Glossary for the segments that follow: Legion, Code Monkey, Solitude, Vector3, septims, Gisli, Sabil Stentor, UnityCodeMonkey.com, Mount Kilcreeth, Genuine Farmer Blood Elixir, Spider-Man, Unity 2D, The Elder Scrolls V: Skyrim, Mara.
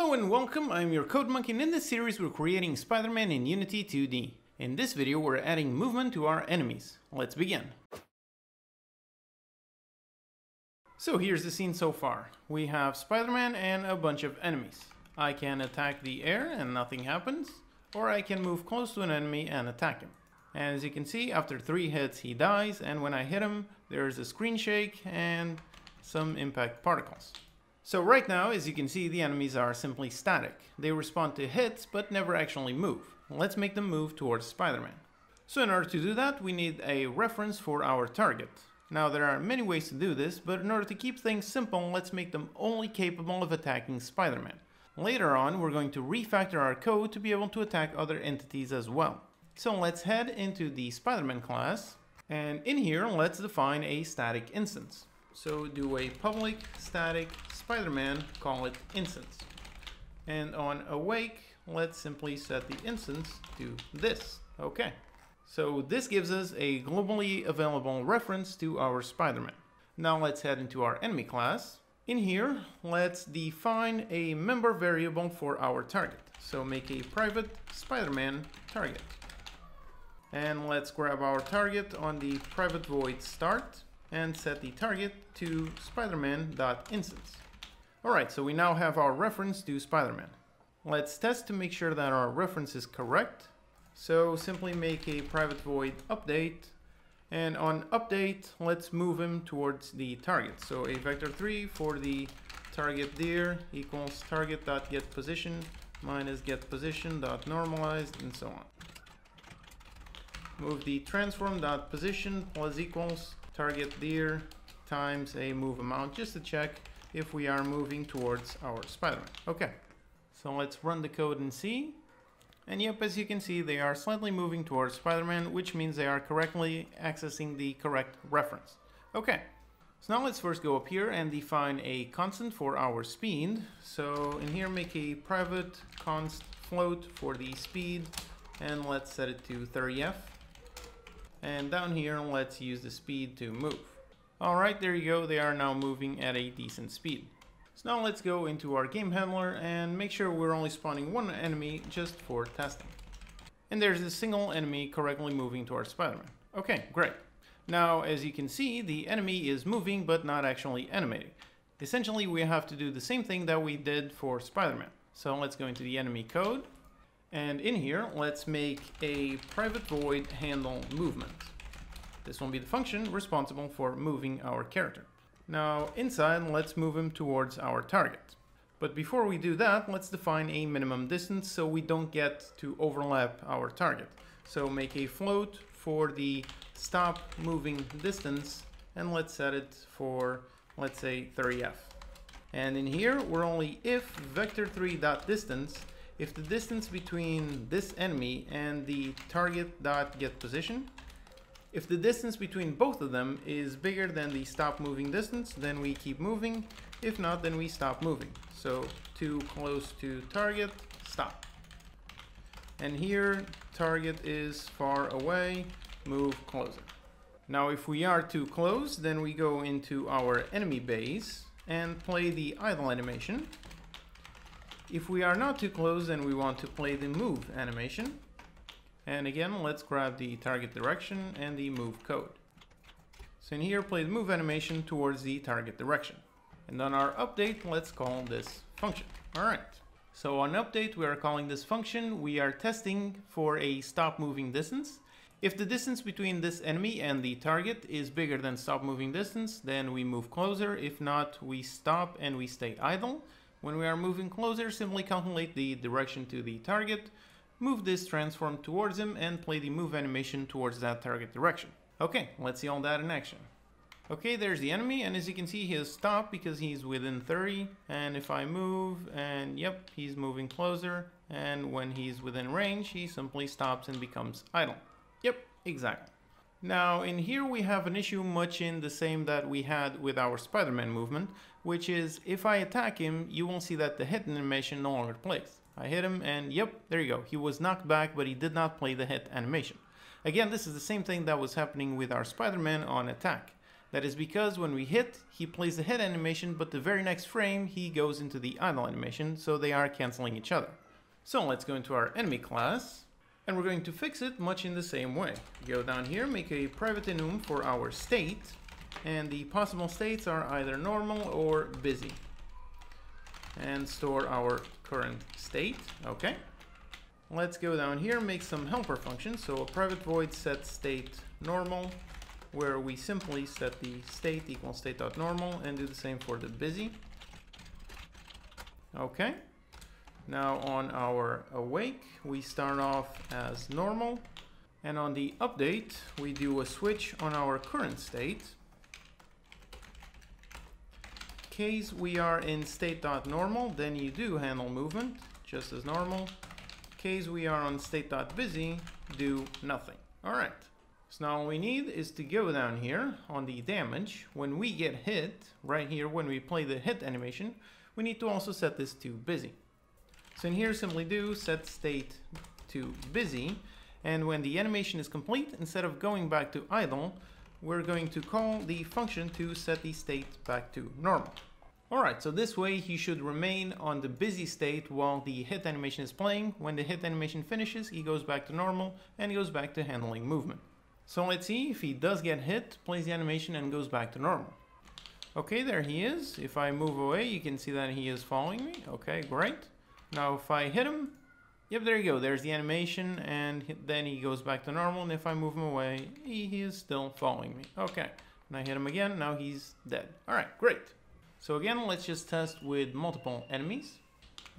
Hello and welcome, I'm your Code Monkey, and in this series we're creating Spider-Man in Unity 2D. In this video we're adding movement to our enemies. Let's begin. So here's the scene so far. We have Spider-Man and a bunch of enemies. I can attack the air and nothing happens, or I can move close to an enemy and attack him. And as you can see, after 3 hits he dies, and when I hit him there's a screen shake and some impact particles. So right now, as you can see, the enemies are simply static. They respond to hits, but never actually move. Let's make them move towards Spider-Man. So in order to do that, we need a reference for our target. Now there are many ways to do this, but in order to keep things simple, let's make them only capable of attacking Spider-Man. Later on, we're going to refactor our code to be able to attack other entities as well. So let's head into the Spider-Man class, and in here, let's define a static instance. So do a public static Spider-Man, call it instance. And on awake, let's simply set the instance to this. Okay. So this gives us a globally available reference to our Spider-Man. Now let's head into our enemy class. In here, let's define a member variable for our target. So make a private Spider-Man target. And let's grab our target on the private void start and set the target to Spider-Man.instance. Alright, so we now have our reference to Spider-Man. Let's test to make sure that our reference is correct. So simply make a private void update, and on update, let's move him towards the target. So a vector3 for the target dir equals target.getPosition minus getPosition.normalized and so on. Move the transform.position plus equals target dir times a move amount just to check if we are moving towards our Spider-Man. Okay, so let's run the code and see. And yep, as you can see, they are slightly moving towards Spider-Man, which means they are correctly accessing the correct reference. Okay, so now let's first go up here and define a constant for our speed. So in here, make a private const float for the speed, and let's set it to 30f. And down here, let's use the speed to move. Alright, there you go, they are now moving at a decent speed. So now let's go into our game handler and make sure we're only spawning one enemy just for testing. And there's a single enemy correctly moving towards Spider-Man. Okay, great. Now, as you can see, the enemy is moving but not actually animating. Essentially, we have to do the same thing that we did for Spider-Man. So let's go into the enemy code. And in here, let's make a private void handle movement. This will be the function responsible for moving our character. Now inside, let's move him towards our target. But before we do that, let's define a minimum distance so we don't get to overlap our target. So make a float for the stop moving distance, and let's set it for, let's say, 30f. And in here, we're only if vector3.distance. If the distance between this enemy and the target.getPosition, if the distance between both of them is bigger than the stop moving distance, then we keep moving. If not, then we stop moving. So too close to target, stop. And here, target is far away, move closer. Now if we are too close, then we go into our enemy base and play the idle animation. If we are not too close, then we want to play the move animation. And again, let's grab the target direction and the move code. So in here, play the move animation towards the target direction. And on our update, let's call this function. All right. So on update, we are calling this function. We are testing for a stop moving distance. If the distance between this enemy and the target is bigger than stop moving distance, then we move closer. If not, we stop and we stay idle. When we are moving closer, simply calculate the direction to the target, move this transform towards him, and play the move animation towards that target direction. Okay, let's see all that in action. Okay, there's the enemy, and as you can see, he has stopped because he's within 30, and if I move, and yep, he's moving closer, and when he's within range, he simply stops and becomes idle. Yep, exactly. Now in here we have an issue much in the same that we had with our Spider-Man movement, which is if I attack him, you will see that the hit animation no longer plays. I hit him and yep, there you go. He was knocked back, but he did not play the hit animation. Again, this is the same thing that was happening with our Spider-Man on attack. That is because when we hit, he plays the hit animation, but the very next frame he goes into the idle animation, so they are cancelling each other. So let's go into our enemy class, and we're going to fix it much in the same way. Go down here, make a private enum for our state, and the possible states are either normal or busy. And store our current state, okay. Let's go down here, make some helper functions, so a private void set state normal, where we simply set the state equals state.normal and do the same for the busy. Okay, now on our awake, we start off as normal, and on the update, we do a switch on our current state. In case we are in state.normal, then you do handle movement, just as normal. In case we are on state.busy, do nothing. Alright. So now all we need is to go down here on the damage. When we get hit, right here when we play the hit animation, we need to also set this to busy. So in here simply do set state to busy, and when the animation is complete, instead of going back to idle, we're going to call the function to set the state back to normal. Alright, so this way he should remain on the busy state while the hit animation is playing. When the hit animation finishes, he goes back to normal and he goes back to handling movement. So let's see if he does get hit, plays the animation and goes back to normal. Okay, there he is. If I move away, you can see that he is following me. Okay, great. Now if I hit him, yep, there you go. There's the animation and then he goes back to normal, and if I move him away, he is still following me. Okay, and I hit him again, now he's dead. Alright, great. So again, let's just test with multiple enemies.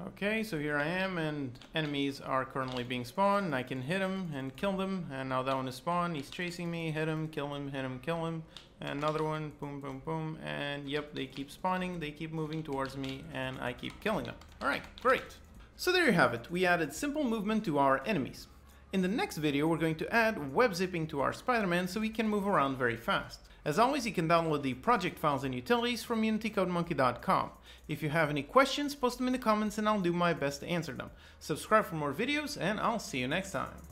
Okay, so here I am, and enemies are currently being spawned. I can hit him and kill them, and now that one is spawned. He's chasing me, hit him, kill him, hit him, kill him. And another one, boom, boom, boom, and yep, they keep spawning, they keep moving towards me, and I keep killing them. Alright, great. So there you have it, we added simple movement to our enemies. In the next video we're going to add web zipping to our Spider-Man so he can move around very fast. As always, you can download the project files and utilities from UnityCodeMonkey.com. If you have any questions, post them in the comments and I'll do my best to answer them. Subscribe for more videos and I'll see you next time.